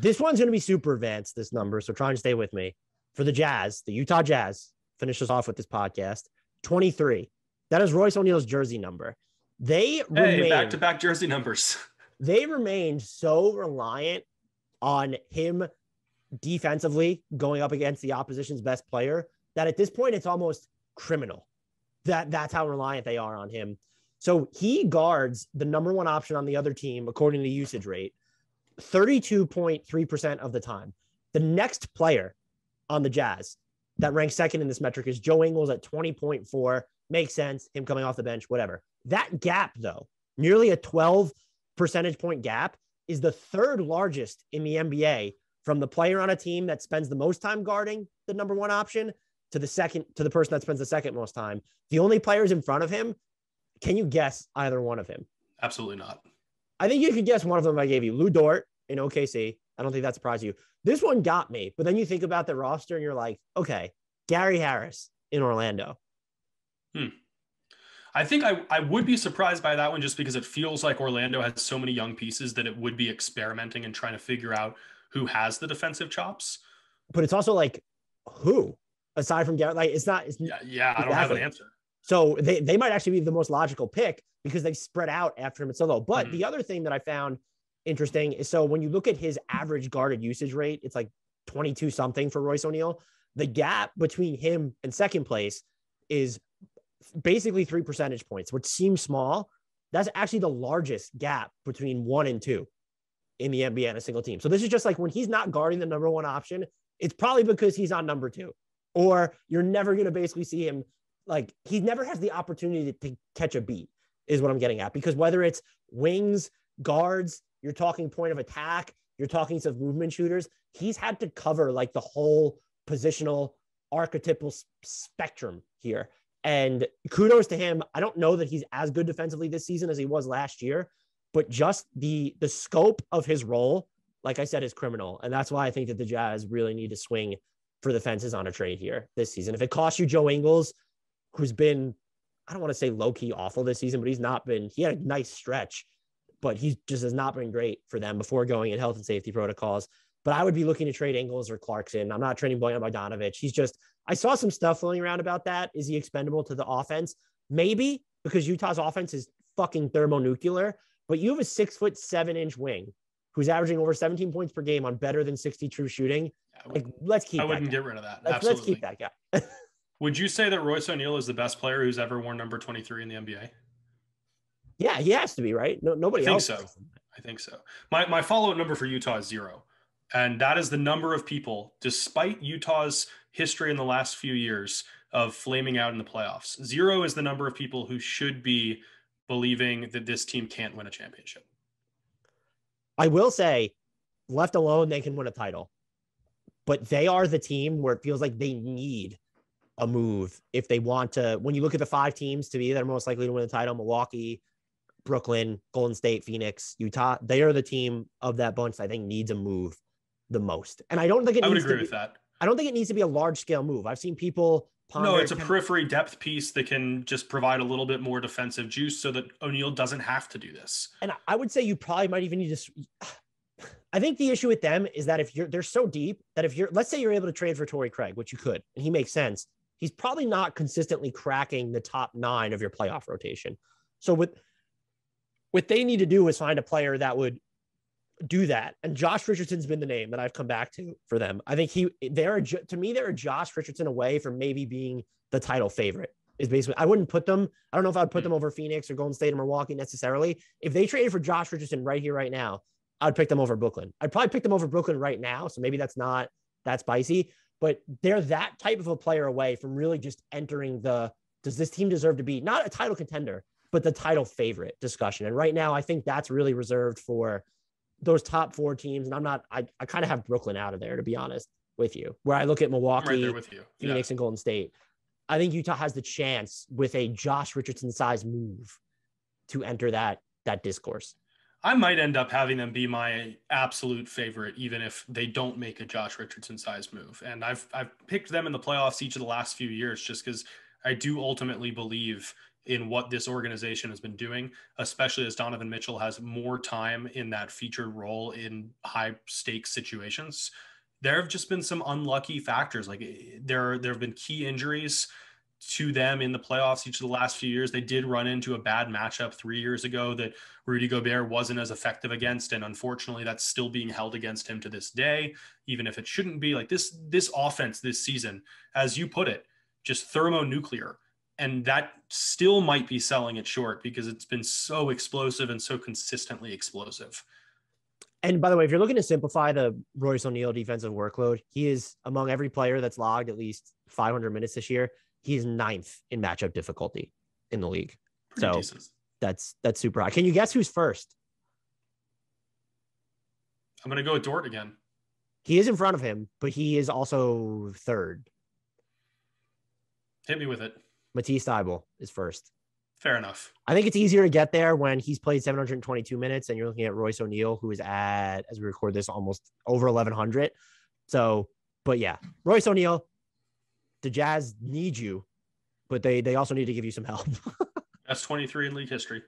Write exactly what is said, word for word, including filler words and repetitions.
This one's going to be super advanced, this number, so try and stay with me. For the Jazz, the Utah Jazz, finish us off with this podcast, twenty-three. That is Royce O'Neale's jersey number. They remain, hey, back-to-back jersey numbers. They remain so reliant on him defensively going up against the opposition's best player that at this point it's almost criminal. That that's how reliant they are on him. So he guards the number one option on the other team, according to usage rate, thirty-two point three percent of the time. The next player on the Jazz that ranks second in this metric is Joe Ingles at twenty point four. Makes sense. Him coming off the bench, whatever. That gap, though, nearly a twelve percentage point gap, is the third largest in the N B A from the player on a team that spends the most time guarding the number one option to the second, to the person that spends the second most time. The only players in front of him, can you guess either one of him? Absolutely not. I think you could guess one of them I gave you. Lou Dort in O K C. I don't think that surprised you. This one got me, but then you think about the roster and you're like, okay, Gary Harris in Orlando. Hmm. I think I, I would be surprised by that one just because it feels like Orlando has so many young pieces that it would be experimenting and trying to figure out who has the defensive chops. But it's also like, who? Aside from Garrett, like it's not. It's, yeah, yeah exactly. I don't have an answer. So they, they might actually be the most logical pick because they've spread out after him at so low. But mm-hmm. the other thing that I found interesting is, so when you look at his average guarded usage rate, it's like twenty-two something for Royce O'Neale. The gap between him and second place is basically three percentage points, which seems small. That's actually the largest gap between one and two in the N B A and a single team. So this is just like when he's not guarding the number one option, it's probably because he's on number two, or you're never going to basically see him. Like he never has the opportunity to, to catch a beat is what I'm getting at, because whether it's wings, guards, you're talking point of attack, you're talking some movement shooters, he's had to cover like the whole positional archetypal s- spectrum here. And kudos to him. I don't know that he's as good defensively this season as he was last year, but just the the scope of his role, like I said, is criminal. And that's why I think that the Jazz really need to swing for the fences on a trade here this season. If it costs you Joe Ingles, who's been, I don't want to say low-key awful this season, but he's not been, he had a nice stretch, but he just has not been great for them before going in health and safety protocols. But I would be looking to trade Ingles or Clarkson. I'm not trading Bojan Bogdanovic. He's just, I saw some stuff floating around about that. Is he expendable to the offense? Maybe, because Utah's offense is fucking thermonuclear, but you have a six foot seven inch wing who's averaging over seventeen points per game on better than sixty true shooting. Would, like, let's keep I that wouldn't guy. Get rid of that. Let's, let's keep that guy. Would you say that Royce O'Neale is the best player who's ever worn number twenty-three in the N B A? Yeah, he has to be, right? No, nobody I else. I think so. I think so. My, my follow-up number for Utah is zero. And that is the number of people, despite Utah's history in the last few years of flaming out in the playoffs, zero is the number of people who should be believing that this team can't win a championship. I will say, left alone, they can win a title. But they are the team where it feels like they need a move if they want to. When you look at the five teams to be that are most likely to win the title, Milwaukee, Brooklyn, Golden State, Phoenix, Utah, they are the team of that bunch that I think needs a move the most. And I don't think it I would needs agree to be, with that. I don't think it needs to be a large scale move. I've seen people ponder. No, it's a periphery depth piece that can just provide a little bit more defensive juice so that O'Neale doesn't have to do this. And I would say you probably might even need to. I think the issue with them is that if you're, they're so deep that if you're, let's say you're able to trade for Torrey Craig, which you could, and he makes sense. He's probably not consistently cracking the top nine of your playoff rotation. So with, what they need to do is find a player that would do that. And Josh Richardson's been the name that I've come back to for them. I think he, they're, to me, they're a Josh Richardson away from maybe being the title favorite is basically, I wouldn't put them. I don't know if I'd put them over Phoenix or Golden State or Milwaukee necessarily. If they traded for Josh Richardson right here, right now, I'd pick them over Brooklyn. I'd probably pick them over Brooklyn right now. So maybe that's not that spicy, but they're that type of a player away from really just entering the, does this team deserve to be not a title contender, but the title favorite discussion. And right now I think that's really reserved for those top four teams. And I'm not, I, I kind of have Brooklyn out of there, to be honest with you, where I look at Milwaukee, right there with you. Phoenix, yeah. and Golden State. I think Utah has the chance with a Josh Richardson size move to enter that, that discourse. I might end up having them be my absolute favorite, even if they don't make a Josh Richardson size move. And I've, I've picked them in the playoffs each of the last few years, just because I do ultimately believe in what this organization has been doing, especially as Donovan Mitchell has more time in that featured role in high stakes situations. There have just been some unlucky factors. Like there, there have been key injuries to them in the playoffs each of the last few years. They did run into a bad matchup three years ago that Rudy Gobert wasn't as effective against. And unfortunately that's still being held against him to this day, even if it shouldn't be. Like this, this offense this season, as you put it, just thermonuclear. And that still might be selling it short because it's been so explosive and so consistently explosive. And by the way, if you're looking to simplify the Royce O'Neale defensive workload, he is among every player that's logged at least five hundred minutes this year. He is ninth in matchup difficulty in the league. Pretty so decent. that's that's super high. Can you guess who's first? I'm going to go with Dort again. He is in front of him, but he is also third. Hit me with it. Matisse Thybulle is first. Fair enough. I think it's easier to get there when he's played seven hundred twenty-two minutes and you're looking at Royce O'Neale, who is at, as we record this, almost over eleven hundred. So, but yeah, Royce O'Neale, the Jazz need you, but they, they also need to give you some help. That's twenty-three in league history.